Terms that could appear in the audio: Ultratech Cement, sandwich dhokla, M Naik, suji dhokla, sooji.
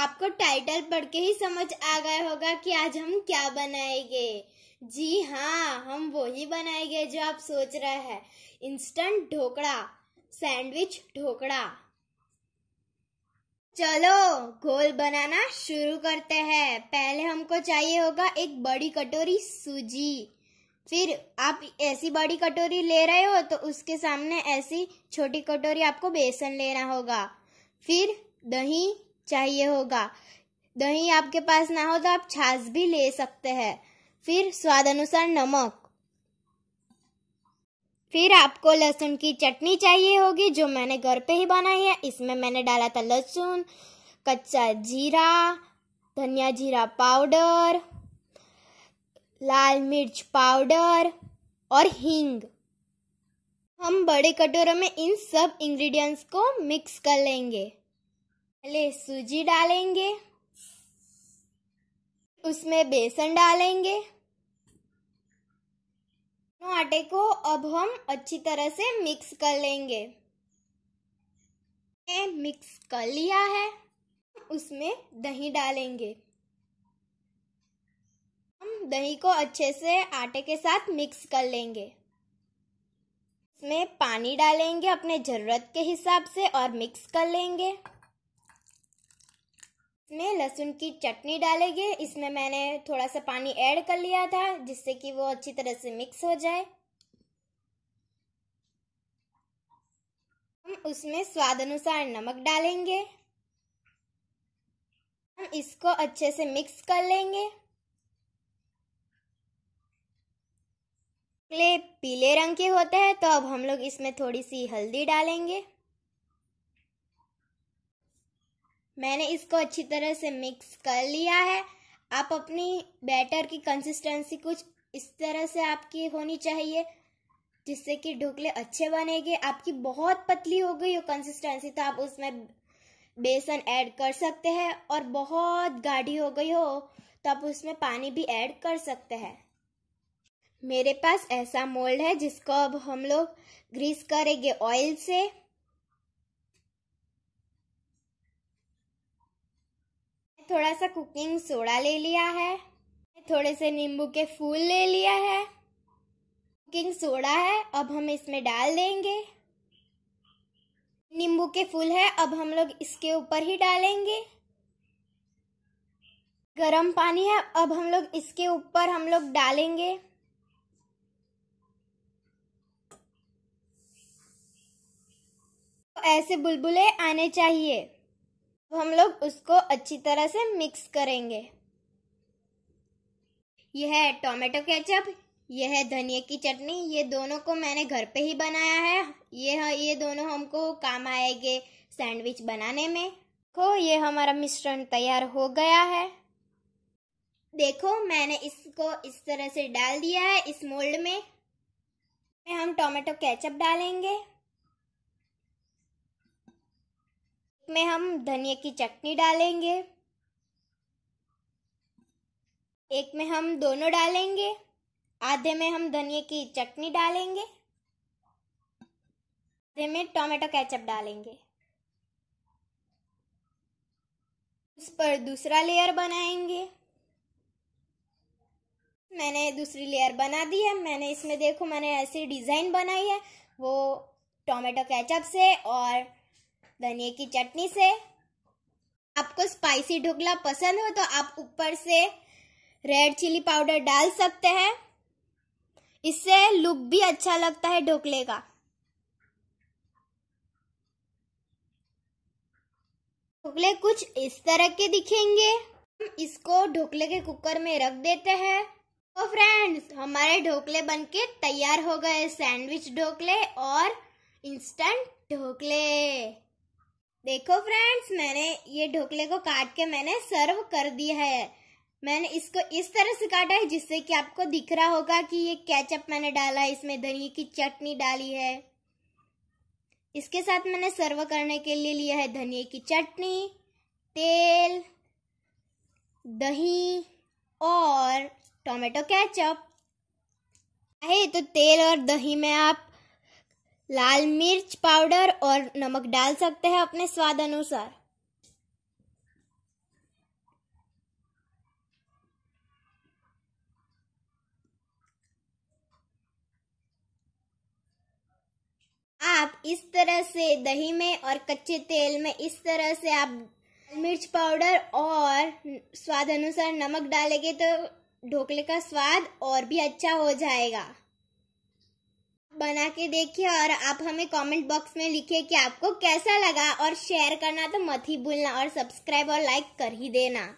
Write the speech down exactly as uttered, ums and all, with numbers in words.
आपको टाइटल पढ़ के ही समझ आ गया होगा कि आज हम क्या बनाएंगे। जी हाँ, हम वही बनाएंगे जो आप सोच रहे हैं, इंस्टेंट ढोकड़ा, सैंडविच ढोकड़ा। चलो घोल बनाना शुरू करते हैं। पहले हमको चाहिए होगा एक बड़ी कटोरी सूजी। फिर आप ऐसी बड़ी कटोरी ले रहे हो तो उसके सामने ऐसी छोटी कटोरी आपको बेसन लेना होगा। फिर दही चाहिए होगा। दही आपके पास ना हो तो आप छाछ भी ले सकते हैं। फिर स्वाद अनुसार नमक। फिर आपको लहसुन की चटनी चाहिए होगी जो मैंने घर पे ही बनाई है। इसमें मैंने डाला था लहसुन, कच्चा जीरा, धनिया जीरा पाउडर, लाल मिर्च पाउडर और हींग। हम बड़े कटोरों में इन सब इंग्रेडिएंट्स को मिक्स कर लेंगे। पहले सूजी डालेंगे, उसमें बेसन डालेंगे। आटे को अब हम अच्छी तरह से मिक्स कर लेंगे। ये मिक्स कर लिया है, उसमें दही डालेंगे। हम दही को अच्छे से आटे के साथ मिक्स कर लेंगे। इसमें पानी डालेंगे अपने जरूरत के हिसाब से और मिक्स कर लेंगे। इसमें लहसुन की चटनी डालेंगे। इसमें मैंने थोड़ा सा पानी ऐड कर लिया था जिससे कि वो अच्छी तरह से मिक्स हो जाए। हम उसमें स्वाद अनुसार नमक डालेंगे। हम इसको अच्छे से मिक्स कर लेंगे। ढोकले पीले रंग के होते हैं तो अब हम लोग इसमें थोड़ी सी हल्दी डालेंगे। मैंने इसको अच्छी तरह से मिक्स कर लिया है। आप अपनी बैटर की कंसिस्टेंसी कुछ इस तरह से आपकी होनी चाहिए जिससे कि ढोकले अच्छे बनेंगे। आपकी बहुत पतली हो गई हो कंसिस्टेंसी तो आप उसमें बेसन ऐड कर सकते हैं, और बहुत गाढ़ी हो गई हो तो आप उसमें पानी भी ऐड कर सकते हैं। मेरे पास ऐसा मोल्ड है जिसको अब हम लोग ग्रीस करेंगे ऑयल से। थोड़ा सा कुकिंग सोडा ले लिया है, थोड़े से नींबू के फूल ले लिया है। कुकिंग सोडा है, अब हम इसमें डाल देंगे। नींबू के फूल है, अब हम लोग इसके ऊपर ही डालेंगे। गरम पानी है, अब हम लोग इसके ऊपर हम लोग डालेंगे। तो ऐसे बुलबुले आने चाहिए। हम लोग उसको अच्छी तरह से मिक्स करेंगे। यह है टोमेटो केचप, यह है धनिया की चटनी। ये दोनों को मैंने घर पे ही बनाया है। यह ये दोनों हमको काम आएंगे सैंडविच बनाने में। देखो ये हमारा मिश्रण तैयार हो गया है। देखो मैंने इसको इस तरह से डाल दिया है। इस मोल्ड में हम टोमेटो केचप डालेंगे, में हम धनिया की चटनी डालेंगे, एक में हम दोनों डालेंगे, आधे में हम धनिया की चटनी डालेंगे, आधे में टोमेटो केचप डालेंगे। उस पर दूसरा लेयर बनाएंगे। मैंने दूसरी लेयर बना दी है। मैंने इसमें देखो मैंने ऐसी डिजाइन बनाई है, वो टोमेटो केचप से और धनिया की चटनी से। आपको स्पाइसी ढोकला पसंद हो तो आप ऊपर से रेड चिली पाउडर डाल सकते हैं, इससे लुक भी अच्छा लगता है ढोकले का। ढोकले कुछ इस तरह के दिखेंगे। हम इसको ढोकले के कुकर में रख देते हैं। तो फ्रेंड्स, हमारे ढोकले बनके तैयार हो गए, सैंडविच ढोकले और इंस्टेंट ढोकले। देखो फ्रेंड्स, मैंने ये ढोकले को काट के मैंने सर्व कर दिया है। मैंने इसको इस तरह से काटा है जिससे कि आपको दिख रहा होगा कि ये केचप मैंने डाला है, इसमें धनिया की चटनी डाली है। इसके साथ मैंने सर्व करने के लिए लिया है धनिया की चटनी, तेल, दही और टोमेटो केचप। चाहे तो तेल और दही में आप लाल मिर्च पाउडर और नमक डाल सकते हैं अपने स्वाद अनुसार। आप इस तरह से दही में और कच्चे तेल में इस तरह से आप मिर्च पाउडर और स्वाद अनुसार नमक डालेंगे तो ढोकले का स्वाद और भी अच्छा हो जाएगा। बना के देखिए और आप हमें कमेंट बॉक्स में लिखिए कि आपको कैसा लगा, और शेयर करना तो मत ही भूलना, और सब्सक्राइब और लाइक कर ही देना।